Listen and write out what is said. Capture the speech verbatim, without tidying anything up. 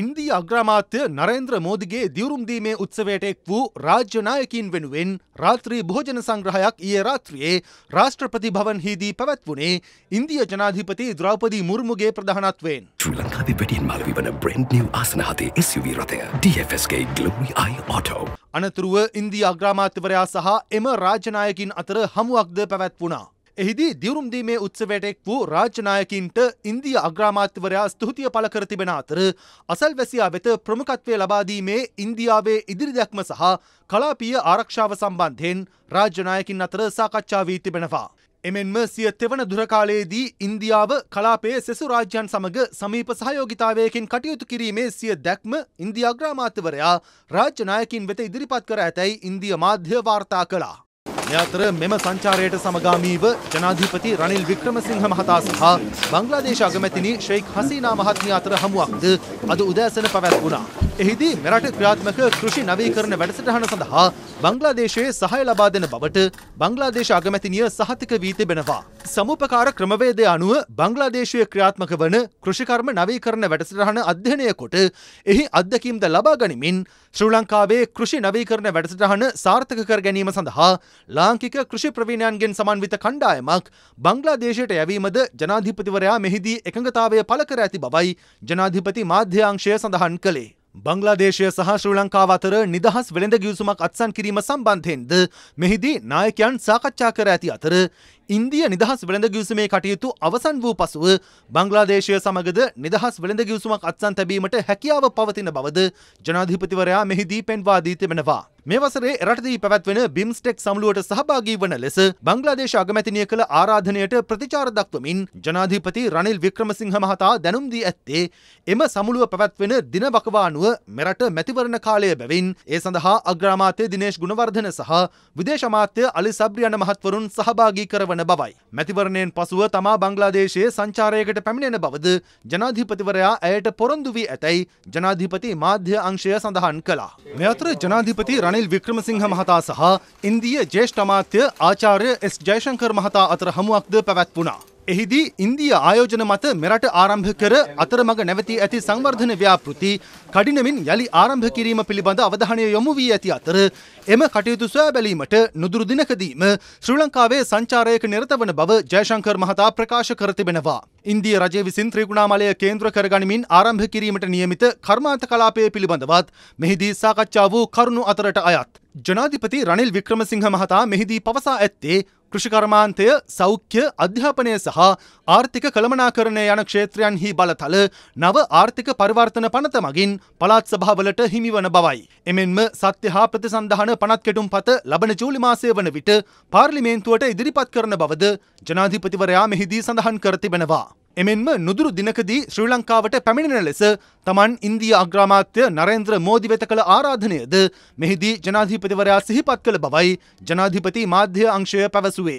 ಇಂದಿಯ ಅಗ್ರಮಾತ್ ನರೇಂದ್ರ ಮೋದಿಗೆ ದಿರುಂದೀಮೆ ಉತ್ಸವೇಟೆ ಕ್ವು ರಾಜ್ಯ ನಾಯಕೀನ್ ವೆನುವೆನ್ ರಾತ್ರಿ ಭೋಜನ ಸಂಗ್ರಹಯಕ್ ಈ ರಾತ್ರಿಯೇ ರಾಷ್ಟ್ರಪತಿ ಭವನ್ ಹೀದಿ ಪವತ್ವುನೆ ಇಂದಿಯ ಜನಾಧಿಪತಿ ದ್ರೌಪದಿ ಮುರ್ಮುಗೆ ಪ್ರಧಾನತ್ವೇನ್ ಶ್ರೀಲಂಕಾದಿ ಬೆಟಿಯನ್ ಮಾಲವಿ ವನ ಬ್ರ್ಯಾಂಡ್ ನ್ಯೂ ಆಸನಹಾತೆ ಎಸ್ಯುವಿ ರಥಯ ಡಿಎಫ್ಎಸ್ಕೆ ಗ್ಲೋರಿ ಐ ಆಟೋ ಅನತರುವ ಇಂದಿಯ ಅಗ್ರಮಾತ್ ವರಯ ಸಹ ಎಮ ರಾಜ್ಯ ನಾಯಕೀನ್ ಅತರ ಹಮುವಕ್ದ ಪವತ್ವುನಾ එහිදී දියුරුම්දීමේ උත්සවයට එක් වූ රාජ්‍ය නායකින්ට ඉන්දියා අග්‍රාමාත්‍යවරයා ස්තුතිය පළ කර තිබෙන අතර අසල්වැසියා වෙත ප්‍රමුඛත්වය ලබා දීමේ ඉන්දියාවේ ඉදිරිදැක්ම සහ කලාපීය ආරක්ෂාව සම්බන්ධයෙන් රාජ්‍ය නායකින් අතර සාකච්ඡා වී තිබෙනවා. එමෙන්ම සිය තෙවන දුර කාලයේදී ඉන්දියාව කලාපයේ සෙසු රාජ්‍යයන් සමග සමීප සහයෝගිතාවයකින් කටයුතු කිරීමේ සිය දැක්ම ඉන්දියා අග්‍රාමාත්‍යවරයා රාජ්‍ය නායකින් වෙත ඉදිරිපත් කර ඇතැයි ඉන්දියා මාධ්‍ය වාර්තා කළා. यात्र मेम संचारेट समगामीव जनाधिपति रणिल विक्रमसिंह महता सह बांग्लादेश आगमतिनि शेख हसीना महत्यात्र हमुवक्द अद उदयसन पवत्गुणा एहिदी मेरठ क्रियात्मक कृषि नवीकरण වැඩසටහන සඳහා बांग्लादेशे सहाय ලබා දෙන බවට बांग्लादेश आगमतिनिय සහතික වී තිබෙනවා समुपकार ක්‍රමවේදය අනුව बांग्लादेशයේ ක්‍රියාත්මක වන කෘෂිකර්ම නවීකරණ වැඩසටහන අධ්‍යයනය කොට එහි අත්දැකීම්ද ලබා ගනිමින් ශ්‍රී ලංකාවේ කෘෂි නවීකරණ වැඩසටහන සාර්ථක කර ගැනීම සඳහා ලාංකික කෘෂි ප්‍රවීණයන්ගෙන් සමන්විත කණ්ඩායමක් බංග්ලාදේශයට යැවීමද ජනාධිපතිවරයා මෙහිදී එකඟතාවය පළ කර ඇති බවයි ජනාධිපති මාධ්‍යාංශය සඳහන් කළේ. බංග්ලාදේශය සහ ශ්‍රී ලංකාව අතර නිදහස් වෙළඳ ගිවිසුමක් අත්සන් කිරීම සම්බන්ධයෙන්ද මෙහිදී නායකයන් සාකච්ඡා කර ඇති අතර ඉන්දිය නිදහස් වෙළඳ ගිවිසුමේ කටයුතු අවසන් වූ පසුව බංග්ලාදේශය සමගද නිදහස් වෙළඳ ගිවිසුමක් අත්සන් තැබීමට හැකියාව පවතින බවද ජනාධිපතිවරයා මෙහිදී පෙන්වා දී තිබෙනවා. මේ වසරේ රටදී පැවැත්වෙන බිම්ස්ටෙක් සමුළුවට සහභාගී වන ලෙස බංග්ලාදේශ අගමැතිනිය කළ ආරාධනයට ප්‍රතිචාර දක්වමින් ජනාධිපති රනිල් වික්‍රමසිංහ මහතා දැනුම් දී ඇත්තේ එම සමුළුව පැවැත්වෙන දින වකවානුව මෙරට මැතිවරණ කාලය බැවින් ඒ සඳහා අග්‍රාමාත්‍ය දිනේෂ් ගුණවර්ධන සහ විදේශ අමාත්‍ය අලි සබ්රියන මහත්වරුන් සහභාගී කරවන බවයි. මැතිවරණයෙන් පසුව තමා බංග්ලාදේශයේ සංචාරයකට පැමිණෙන බවද ජනාධිපතිවරයා ඇයට පොරොන්දු වී ඇතැයි ජනාධිපති මාධ්‍ය අංශය සඳහන් කළා. මේ අතර ජනාධිපති රනිල් වික්‍රමසිංහ මහතා සහ ඉන්දිය ජේෂ්ඨ අමාත්‍ය ආචාර්ය එස් ජයශංකර් මහතා අතර හමුවක්ද පැවැත්වුණා. එහිදී ඉන්දියා ආයෝජන මත මෙරට ආරම්භ කර අතරමඟ නැවතී ඇති සංවර්ධන ව්‍යාපෘති කඩිනමින් යලි ආරම්භ කිරීම පිළිබඳ අවධානය යොමු වී ඇති අතර එම කටයුතු සොයා බැලීමට නුදුරු දිනකදීම ශ්‍රී ලංකාවේ සංචාරයක නිරත වන බව ජයශංකර් මහතා ප්‍රකාශ කර තිබෙනවා. ඉන්දිය රජය විසින් ත්‍රිකුණාමලය කේන්ද්‍ර කරගනිමින් ආරම්භ කිරීමට නියමිත කර්මාන්ත කලාපය පිළිබඳවත් මෙහිදී සාකච්ඡා වූ කරුණු අතරට අයත් ජනාධිපති රනිල් වික්‍රමසිංහ මහතා මෙහිදී පවසා ඇත්තේ කෘෂිකර්මාන්තය, සෞඛ්‍ය, අධ්‍යාපනය සහ ආර්ථික කළමනාකරණය යන ක්ෂේත්‍රයන්හි බලතල නව ආර්ථික පරිවර්තන පනත මගින් පළාත් සභාවලට හිමිවන බවයි. එමෙන්ම සත්‍ය හා ප්‍රතිසන්දහන පනත් කෙටුම්පත ලබන ජූලි මාසය වන විට පාර්ලිමේන්තුවට ඉදිරිපත් කරන බවද ජනාධිපතිවරයා මෙහිදී සඳහන් කර තිබෙනවා. එමෙන්ම නුදුරු දිනකදී ශ්‍රී ලංකාවට පැමිණෙන ලෙස තමන් ඉන්දියා අග්‍රාමාත්‍ය නරේන්ද්‍ර මෝදි වෙත කළ ආරාධනයද මෙහිදී ජනාධිපතිවරයා සිහිපත් කළ බවයි ජනාධිපති මාධ්‍ය අංශය පැවසුවේ.